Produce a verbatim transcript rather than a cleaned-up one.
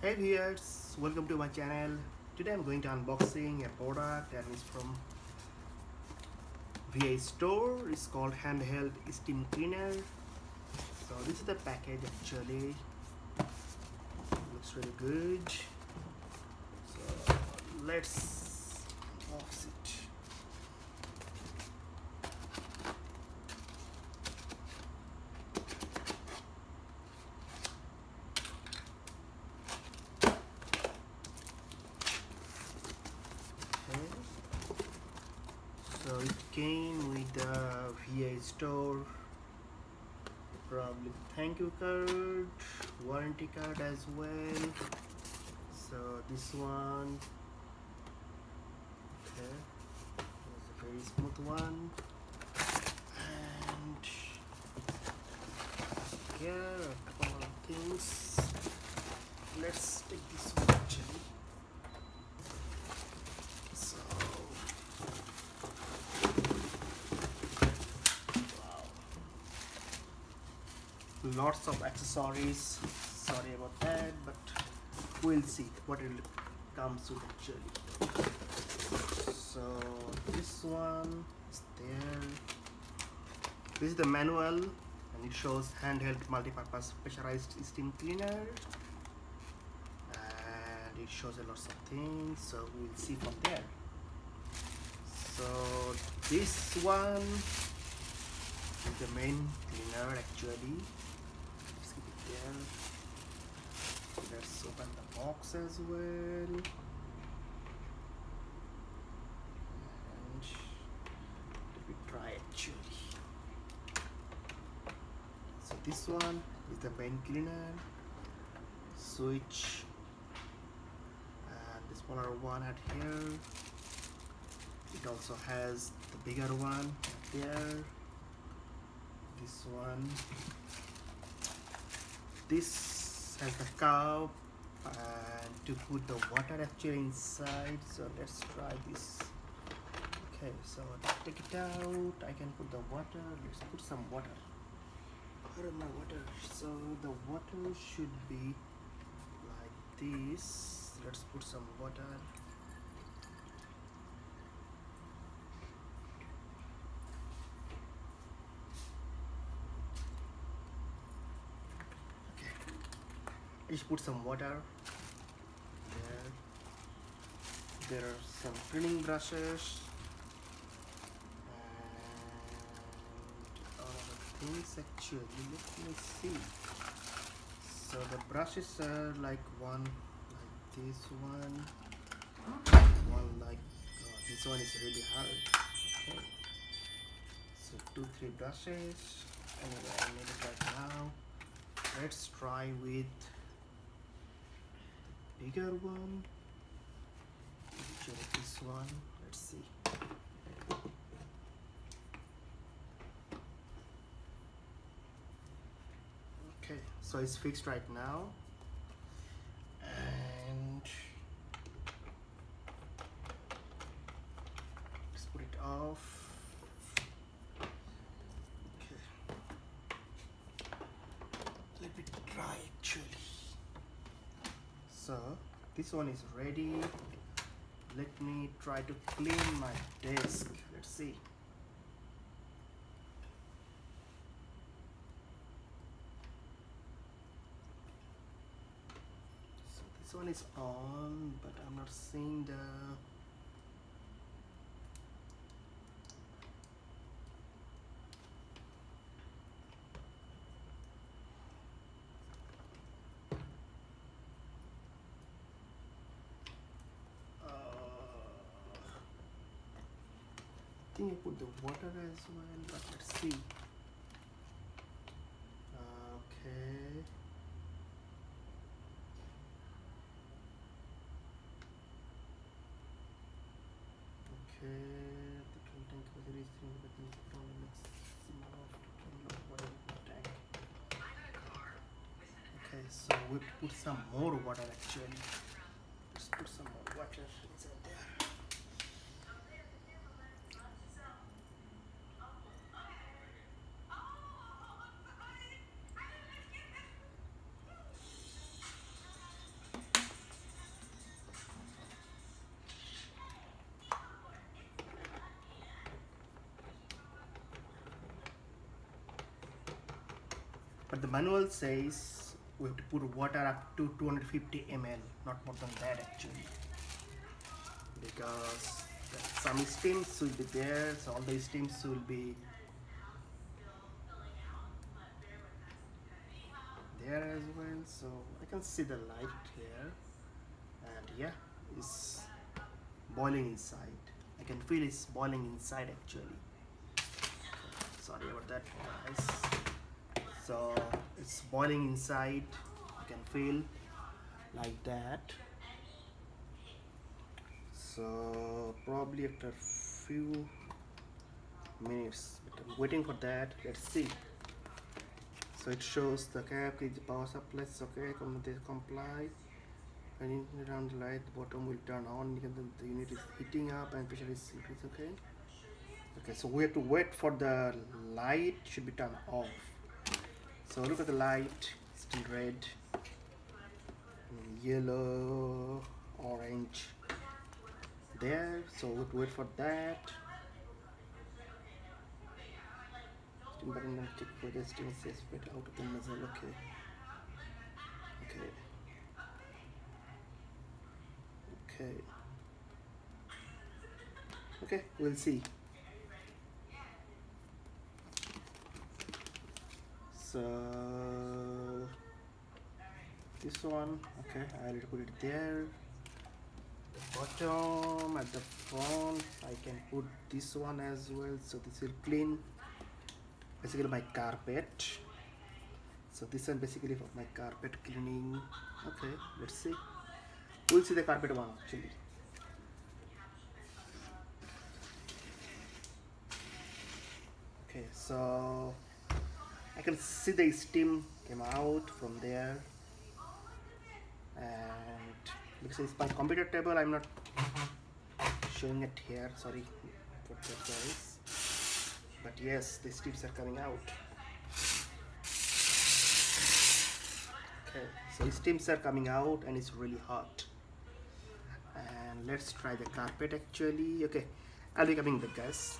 Hey viewers, welcome to my channel. Today I'm going to unboxing a product and it's from VAStore. It's called handheld steam cleaner. So this is the package actually. It looks really good. So let's box it. So it came with the VAStore probably thank you card, warranty card as well. So this one, okay, was a very smooth one. And here are a couple of things. Let's take this one actually. Lots of accessories, sorry about that, but we'll see what it comes with actually. So this one is there. This is the manual and it shows handheld multipurpose pressurized steam cleaner, and it shows a lot of things, so we'll see from there. So this one is the main cleaner actually. Yeah. Let's open the box as well. And let me try actually. So this one is the main cleaner switch, and the smaller one at here. It also has the bigger one there. This one. This has the cup and to put the water actually inside. So let's try this. Okay, so let's take it out. I can put the water. Let's put some water. Where is my water? So the water should be like this. Let's put some water. Let's put some water there. There are some cleaning brushes and other things actually. Let me see. So the brushes are like one like this one, one like oh, this one is really hard. Okay. So two three brushes. Anyway, I need it right now. Let's try with bigger one, this one, let's see. Okay, so it's fixed right now. And let's put it off. Okay, let me try actually. So this one is ready. Let me try to clean my desk. Let's see. So this one is on, but I'm not seeing the I think I put the water as well, but let's see. Okay. Okay. The content was reaching, but the problem is okay, so we put some more water actually. Let's put some more water inside there. but the manual says we have to put water up to two hundred fifty milliliters, not more than that actually, because some steams will be there, so all the steams will be there as well. So I can see the light here, and yeah, it's boiling inside. I can feel it's boiling inside actually. Sorry about that, guys. So it's boiling inside. You can feel like that. So probably after few minutes, but I'm waiting for that. Let's see. So it shows the cap is the power supply. Okay, comply. And around the light, the bottom will turn on. The unit is heating up and pressure is increased. Okay. Okay, so we have to wait for the light should be turned off. So look at the light, still red, yellow, orange there. So we have to wait for that. Steam button then check for the steam says wait out of the muzzle. Okay. Okay. Okay. Okay, we'll see. So this one, okay, I'll put it there. The bottom at the front, I can put this one as well. So this will clean basically my carpet. So this one basically for my carpet cleaning. Okay, let's see. We'll see the carpet one actually. Okay, so I can see the steam came out from there, and because it's my computer table, I'm not showing it here, sorry for that guys, but yes, the steams are coming out. Okay, so the steams are coming out and it's really hot, and let's try the carpet actually. Okay, I'll be coming back guys.